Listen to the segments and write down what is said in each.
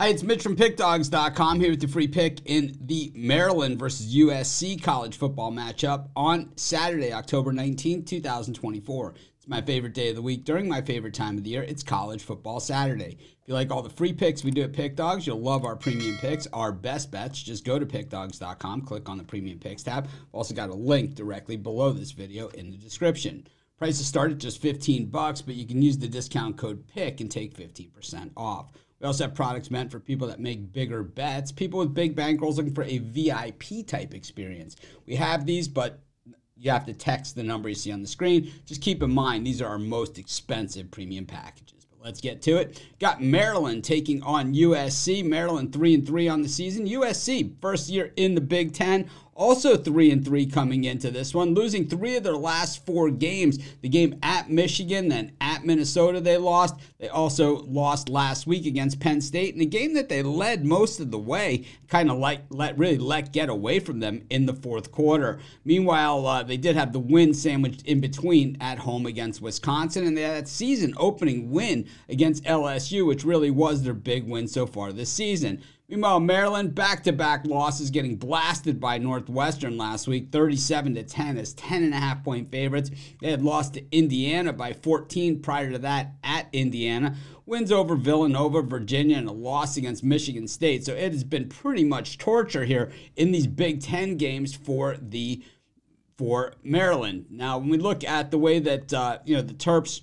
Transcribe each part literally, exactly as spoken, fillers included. Hi, it's Mitch from Pick Dawgz dot com here with the free pick in the Maryland versus U S C college football matchup on Saturday, October nineteenth, two thousand twenty-four. It's my favorite day of the week during my favorite time of the year. It's College Football Saturday. If you like all the free picks we do at PickDawgz, you'll love our premium picks, our best bets. Just go to Pick Dawgz dot com, click on the premium picks tab. I've also got a link directly below this video in the description. Prices start at just fifteen bucks, but you can use the discount code PICK and take fifteen percent off. We also have products meant for people that make bigger bets, people with big bankrolls looking for a V I P type experience. We have these, but you have to text the number you see on the screen. Just keep in mind, these are our most expensive premium packages. But let's get to it. Got Maryland taking on U S C. Maryland three and three on the season. U S C, first year in the Big Ten. Also three and three coming into this one, losing three of their last four games. The game at Michigan, then at Minnesota they lost. They also lost last week against Penn State, in a game that they led most of the way, kind of like let really let get away from them in the fourth quarter. Meanwhile, uh, they did have the win sandwiched in between at home against Wisconsin, and they had that season-opening win against L S U, which really was their big win so far this season. Meanwhile, Maryland, back-to-back losses, getting blasted by Northwestern last week, thirty-seven to ten as ten and a half point favorites. They had lost to Indiana by fourteen prior to that at Indiana. Wins over Villanova, Virginia, and a loss against Michigan State. So it has been pretty much torture here in these Big Ten games for the for Maryland. Now, when we look at the way that uh, you know the Terps,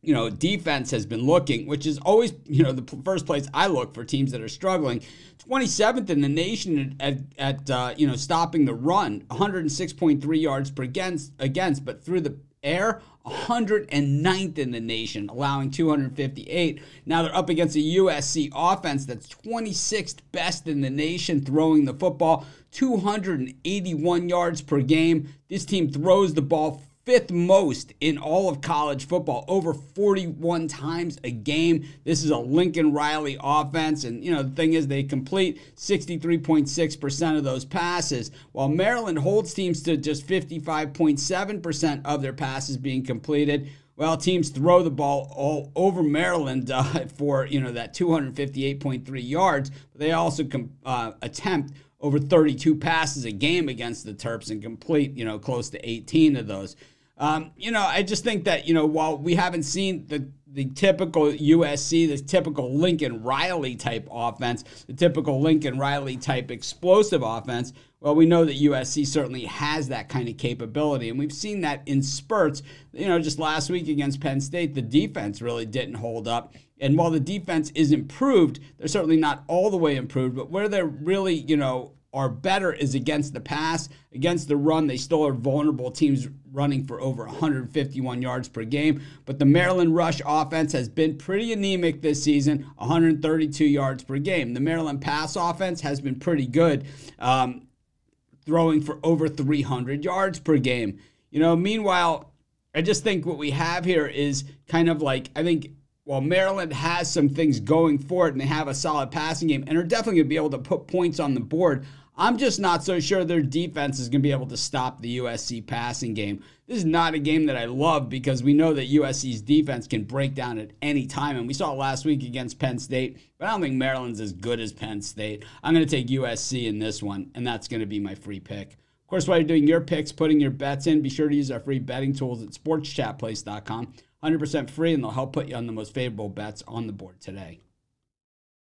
you know, defense has been looking, which is always, you know, the first place I look for teams that are struggling. twenty-seventh in the nation at, at uh, you know, stopping the run, one oh six point three yards per against, against, but through the air, one oh ninth in the nation, allowing two hundred fifty-eight. Now they're up against a U S C offense that's twenty-sixth best in the nation, throwing the football, two hundred eighty-one yards per game. This team throws the ball fifth most in all of college football, over forty-one times a game. This is a Lincoln Riley offense, and you know the thing is they complete sixty-three point six percent of those passes, while Maryland holds teams to just fifty-five point seven percent of their passes being completed. Well, teams throw the ball all over Maryland uh, for you know that two hundred fifty-eight point three yards, but they also uh, attempt over thirty-two passes a game against the Terps and complete, you know, close to eighteen of those. Um, you know, I just think that, you know, while we haven't seen the, the typical U S C, the typical Lincoln Riley type offense, the typical Lincoln Riley type explosive offense, well, we know that U S C certainly has that kind of capability, and we've seen that in spurts. You know, just last week against Penn State, the defense really didn't hold up. And while the defense is improved, they're certainly not all the way improved, but where they're really, you know, are better is against the pass. Against the run, they still are vulnerable, teams running for over one hundred fifty-one yards per game. But the Maryland rush offense has been pretty anemic this season, one hundred thirty-two yards per game. The Maryland pass offense has been pretty good, um, throwing for over three hundred yards per game. You know, meanwhile, I just think what we have here is kind of like, I think, while Maryland has some things going for it and they have a solid passing game and are definitely going to be able to put points on the board, I'm just not so sure their defense is going to be able to stop the U S C passing game. This is not a game that I love because we know that U S C's defense can break down at any time, and we saw it last week against Penn State, but I don't think Maryland's as good as Penn State. I'm going to take U S C in this one, and that's going to be my free pick. Of course, while you're doing your picks, putting your bets in, be sure to use our free betting tools at Sports Chat Place dot com. one hundred percent free, and they'll help put you on the most favorable bets on the board today.